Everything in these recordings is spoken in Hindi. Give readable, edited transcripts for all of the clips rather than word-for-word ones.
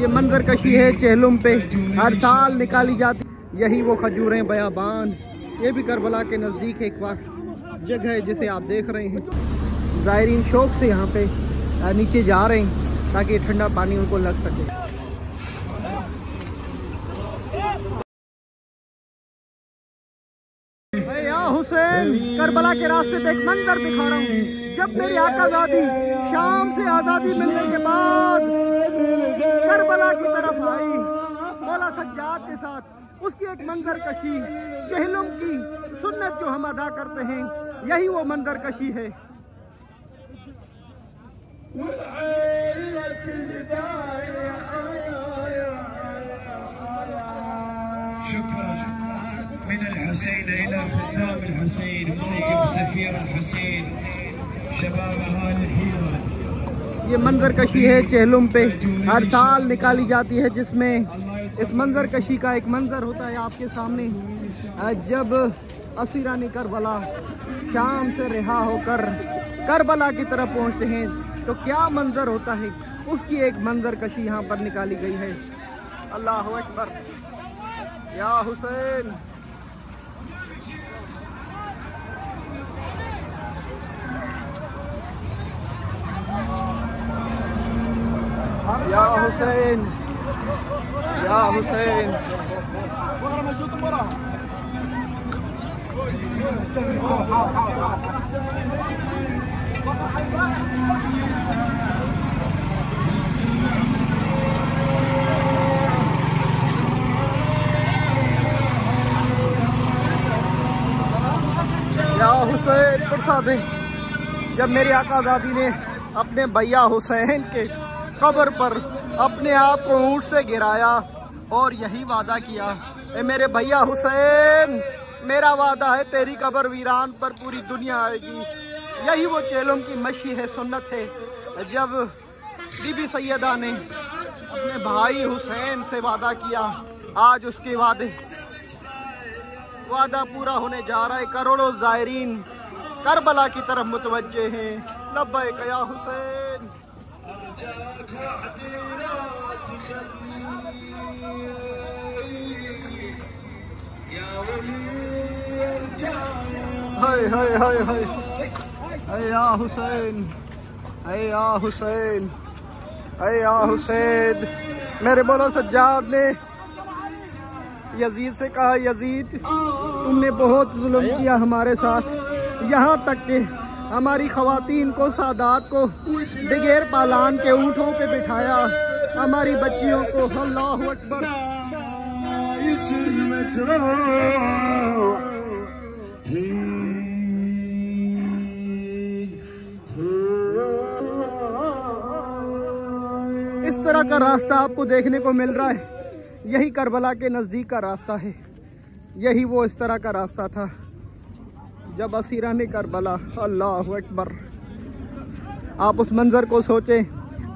ये मंजर कशी है चहलुम पे, हर साल निकाली जाती। यही वो खजूरें बयाबान, ये भी करबला के नज़दीक एक वक्त जगह है जिसे आप देख रहे हैं। ज़ायरीन शौक से यहाँ पे नीचे जा रहे हैं ताकि ठंडा पानी उनको लग सके। हुसैन करबला के रास्ते पे एक मंजर दिखा रहा हूँ। जब मेरी आकाजादी शाम से आज़ादी मिलने के बाद करबला की तरफ आई मौला सज्जाद के साथ, उसकी एक मंजर कशी चहलुम की सुन्नत जो हम अदा करते हैं, यही वो मंजर कशी है। من الحسين إلى خدام الحسين وسيكب سفير الحسين شباب أهل الحيرة। ये मंजर कशी है चहलुम पे, हर साल निकाली जाती है, जिसमें इस मंजर कशी का एक मंजर होता है आपके सामने। जब असीरानी करबला शाम से रिहा होकर करबला की तरफ पहुँचते हैं तो क्या मंजर होता है, उसकी एक मंजर कशी यहाँ पर निकाली गई है। अल्लाह अकबर या हुसैन। या हुसैन या हुसैन। या हुसैन प्रसादे, जब मेरी आकाजादी ने अपने भैया हुसैन के कब्र पर अपने आप को ऊंट से गिराया और यही वादा किया, ए मेरे भैया हुसैन, मेरा वादा है तेरी कब्र वीरान पर पूरी दुनिया आएगी। यही वो चहलुम की मशी है, सुन्नत है। जब बीबी सैदा ने अपने भाई हुसैन से वादा किया, आज उसके वादा पूरा होने जा रहा है। करोड़ों ज़ायरीन करबला की तरफ मुतवज्जे हैं। लब्बैक या हुसैन। हाय हाय हाय हाय हाय या हुसैन, हाय या हुसैन, हाय या हुसैन। मेरे मौला सज्जाद ने यजीद से कहा, यजीद तुमने बहुत जुल्म किया हमारे साथ, यहाँ तक के हमारी ख़वातीन को, सादात को बगैर पालान के ऊँटों पे बिठाया, हमारी बच्चियों को। अल्लाहु अकबर। इस तरह का रास्ता आपको देखने को मिल रहा है, यही करबला के नज़दीक का रास्ता है। यही वो इस तरह का रास्ता था जब असीरा ने करबला। अल्लाह अकबर। आप उस मंज़र को सोचें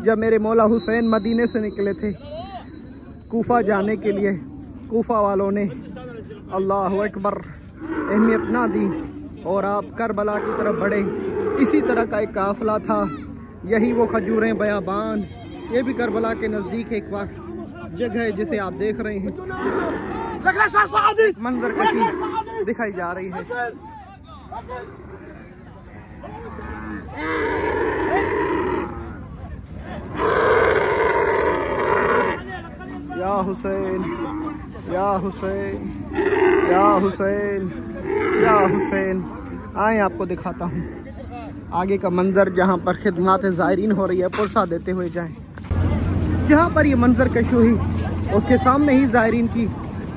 जब मेरे मौला हुसैन मदीने से निकले थे कूफा जाने के लिए, कूफा वालों ने अल्लाह अकबर अहमियत ना दी और आप करबला की तरफ बढ़े। इसी तरह का एक काफ़िला था। यही वो खजूरें बयाबान, ये भी करबला के नज़दीक एक वक्त जगह है जिसे आप देख रहे हैं। मंज़र कशी दिखाई जा रही है। या हुसैन या हुसैन या हुसैन या हुसैन। आए आपको दिखाता हूँ आगे का मंजर, जहाँ पर खिदमत ज़ायरीन हो रही है। पुरसा देते हुए जाएं। जहाँ पर ये मंजर कश हुई उसके सामने ही ज़ायरीन की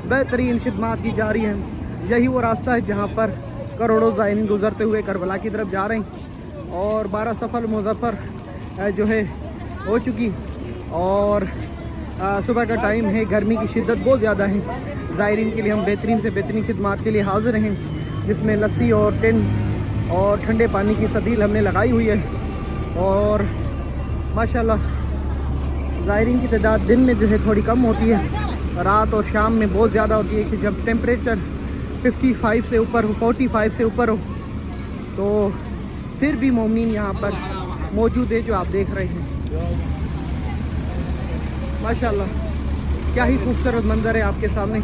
बेहतरीन खिदमत की जा रही है। यही वो रास्ता है जहाँ पर करोड़ों ज़ायरीन गुजरते हुए करबला की तरफ जा रहे हैं। और 12 सफल मुजफ्फर जो है हो चुकी और सुबह का टाइम है, गर्मी की शिद्दत बहुत ज़्यादा है। ज़ायरीन के लिए हम बेहतरीन से बेहतरीन खिदमत के लिए हाजिर हैं, जिसमें लस्सी और टेंट और ठंडे पानी की सबील हमने लगाई हुई है। और माशाल्लाह ज़ायरीन की तादाद दिन में जो है थोड़ी कम होती है, रात और शाम में बहुत ज़्यादा होती है कि जब टेम्परेचर 55 से ऊपर हो, 45 से ऊपर हो, तो फिर भी मोमिन यहाँ पर मौजूद है जो आप देख रहे हैं। माशाल्लाह क्या ही खूबसूरत मंजर है आपके सामने।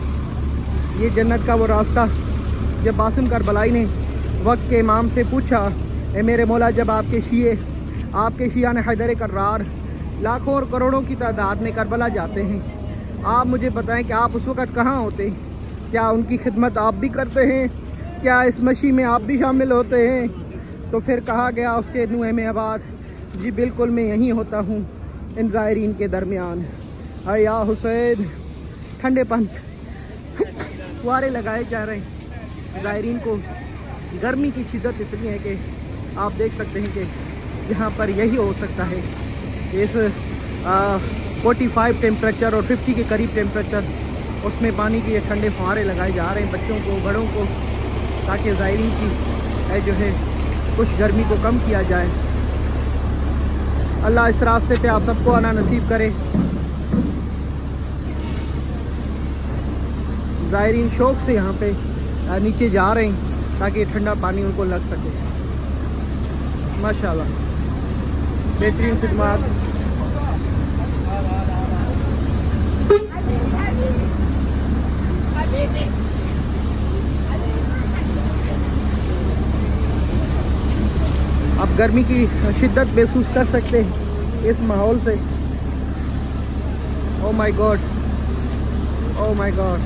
ये जन्नत का वो रास्ता जब बासिम करबलाई ने वक्त के इमाम से पूछा, ए मेरे मौला, जब आपके शिया ने हैदर कर्रार लाखों और करोड़ों की तादाद में करबला जाते हैं, आप मुझे बताएं कि आप उस वक़्त कहाँ होते, क्या उनकी खिदमत आप भी करते हैं, क्या इस मशी में आप भी शामिल होते हैं? तो फिर कहा गया उसके नुहे में आबाद, जी बिल्कुल मैं यहीं होता हूँ इन ज़ायरीन के दरमियान। आया हुसैन ठंडेपन फुहारे लगाए जा रहे हैं ज़ायरीन को। गर्मी की शिद्दत इतनी है कि आप देख सकते हैं कि यहाँ पर यही हो सकता है, इस 45 टेम्परेचर और 50 के करीब टेम्परेचर, उसमें पानी के ये ठंडे फुहारे लगाए जा रहे हैं बच्चों को, बड़ों को, ताकि ज़ायरीन की जो है कुछ गर्मी को कम किया जाए। अल्लाह इस रास्ते पे आप सबको आना नसीब करे। ज़ायरीन शौक से यहाँ पे नीचे जा रहे हैं ताकि ठंडा पानी उनको लग सके। माशाल्लाह बेहतरीन खिदमत। आप गर्मी की शिद्दत महसूस कर सकते हैं इस माहौल से। Oh my God, oh my God,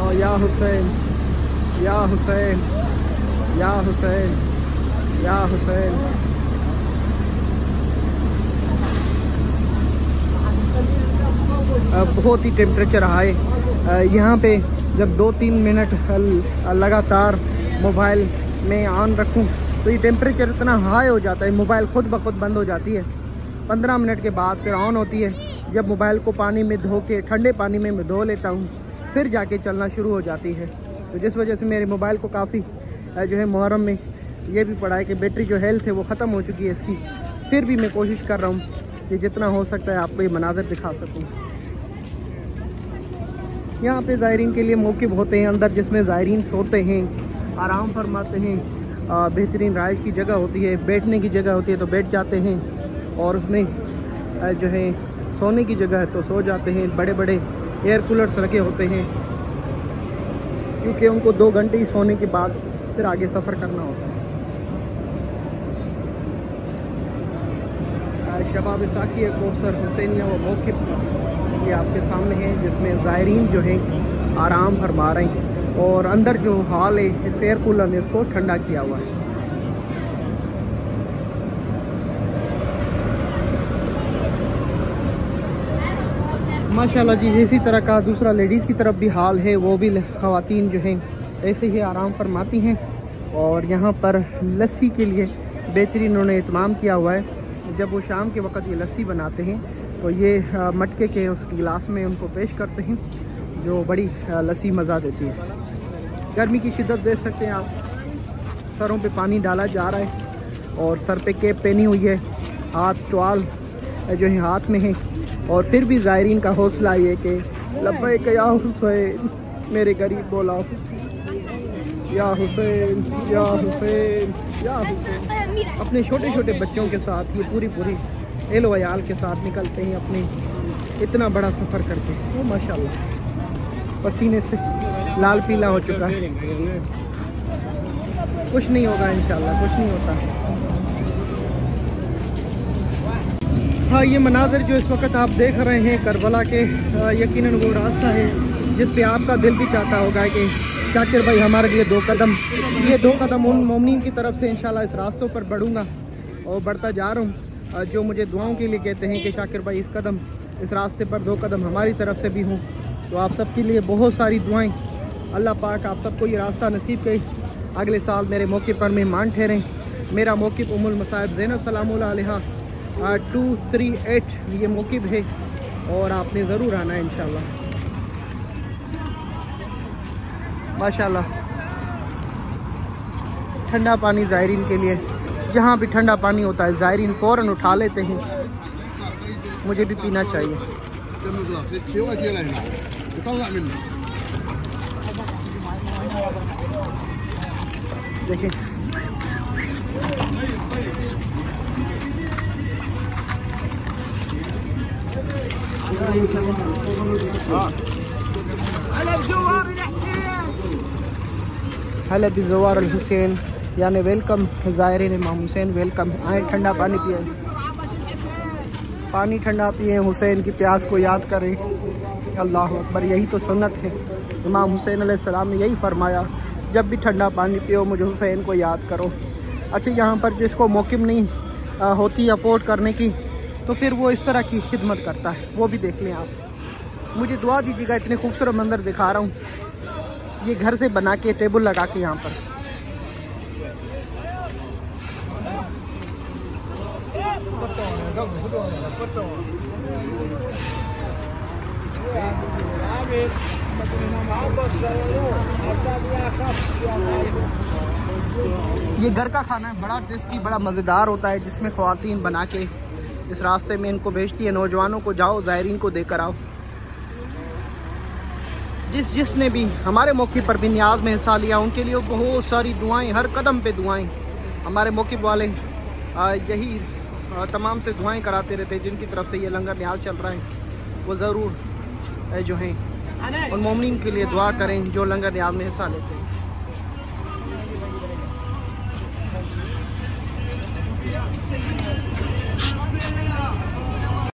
ओ या हुसैन, या हुसैन, या हुसैन, या हुसैन। बहुत ही टेम्परेचर हाई यहाँ पे। जब 2-3 मिनट लगातार मोबाइल में ऑन रखूँ तो ये टेम्परेचर इतना हाई हो जाता है, मोबाइल खुद ब खुद बंद हो जाती है। 15 मिनट के बाद फिर ऑन होती है। जब मोबाइल को पानी में धो के, ठंडे पानी में मैं धो लेता हूँ, फिर जाके चलना शुरू हो जाती है। तो जिस वजह से मेरे मोबाइल को काफ़ी जो है मुहर्रम में ये भी पड़ा है कि बैटरी जो हेल्थ है वो ख़त्म हो चुकी है इसकी। फिर भी मैं कोशिश कर रहा हूँ कि जितना हो सकता है आपको ये मनाज़र दिखा सकूँ। यहाँ पे ज़ायरीन के लिए मौक़िफ़ होते हैं अंदर, जिसमें ज़ायरीन सोते हैं, आराम फरमाते हैं। बेहतरीन राइश की जगह होती है, बैठने की जगह होती है तो बैठ जाते हैं, और उसमें जो है सोने की जगह है तो सो जाते हैं। बड़े बड़े एयर कूलर्स लगे होते हैं क्योंकि उनको 2 घंटे ही सोने के बाद फिर आगे सफ़र करना होता है। शबाब साकी कोसर हुसैनिया व मौक़िफ़ ये आपके सामने हैं, जिसमें ज़ायरीन जो हैं आराम फरमा रहे हैं, और अंदर जो हॉल है इस एयर कूलर ने इसको ठंडा किया हुआ है। माशाल्लाह जी, इसी तरह का दूसरा लेडीज़ की तरफ भी हाल है, वो भी ख़वातीन जो हैं ऐसे ही आराम फरमाती हैं। और यहाँ पर लस्सी के लिए बेहतरीन उन्होंने इत्माम किया हुआ है। जब वो शाम के वक़्त ये लस्सी बनाते हैं तो ये मटके के उस गिलास में उनको पेश करते हैं, जो बड़ी लस्सी मज़ा देती है। गर्मी की शिद्दत देख सकते हैं आप। सरों पे पानी डाला जा रहा है और सर पे कैप पहनी हुई है, हाथ टवाल जो है हाथ में है, और फिर भी ज़ायरीन का हौसला ये कि लब्बैक या हुसैन, मेरे करीब बोला या हुसैन, या हुसैन, या हुसैन। अपने छोटे छोटे बच्चों के साथ ये पूरी एलो अयाल के साथ निकलते हैं अपने इतना बड़ा सफ़र करके। तो माशाल्लाह पसीने से लाल पीला हो चुका है। कुछ नहीं होगा इंशाल्लाह, कुछ नहीं होता। हाँ, ये मनाज़र जो इस वक्त आप देख रहे हैं करबला के, यकीनन वो रास्ता है जिस पे आपका दिल भी चाहता होगा कि शाकिर भाई हमारे लिए 2 कदम, ये 2 कदम उन मोमिन की तरफ से इंशाल्लाह इस रास्तों पर बढ़ूँगा और बढ़ता जा रहा हूँ। जो मुझे दुआओं के लिए कहते हैं कि शाकिर भाई इस कदम, इस रास्ते पर 2 कदम हमारी तरफ से भी हों, तो आप सब के लिए बहुत सारी दुआएं। अल्लाह पाक आप सबको ये रास्ता नसीब करे। अगले साल मेरे मौके पर मेहमान ठहरें। मेरा मौक़िफ़ उमुल मसायद ज़ैनब सलामुल्लाह अलैहा 238 ये मौक़िफ़ है, और आपने ज़रूर आना है इंशाल्लाह। माशाल्लाह ठंडा पानी ज़ायरीन के लिए, जहाँ भी ठंडा पानी होता है ज़ायरीन फ़ौरन उठा लेते हैं। मुझे भी पीना चाहिए। देखिए हले बिजवार अल हुसैन यानी वेलकम ज़ायरीन इमाम हुसैन वेलकम। आए ठंडा पानी पिए, पानी ठंडा पिए, हुसैन की प्यास को याद करें। अल्लाह अकबर, यही तो सुन्नत है। इमाम हुसैन अलैहिस्सलाम ने यही फरमाया, जब भी ठंडा पानी पियो मुझे हुसैन को याद करो। अच्छा, यहाँ पर जिसको मुमकिन नहीं होती अफोर्ड करने की, तो फिर वो इस तरह की खिदमत करता है, वो भी देख लें आप। मुझे दुआ दीजिएगा, इतने खूबसूरत मंदिर दिखा रहा हूँ। ये घर से बना के टेबल लगा के यहाँ पर ये घर का खाना है, बड़ा टेस्टी, बड़ा मज़ेदार होता है, जिसमें ख़वातीन बना के इस रास्ते में इनको भेजती है, नौजवानों को, जाओ ज़ायरीन को देकर आओ। जिसने भी हमारे मौके पर भी न्याज में हिस्सा लिया, उनके लिए बहुत सारी दुआएं, हर कदम पे दुआएं। हमारे मौके वाले यही तमाम से दुआएं कराते रहते हैं, जिनकी तरफ से ये लंगर न्याज चल रहा है। वो ज़रूर जो हैं उन मोमिन के लिए दुआ करें जो लंगर न्याज में हिस्सा लेते हैं।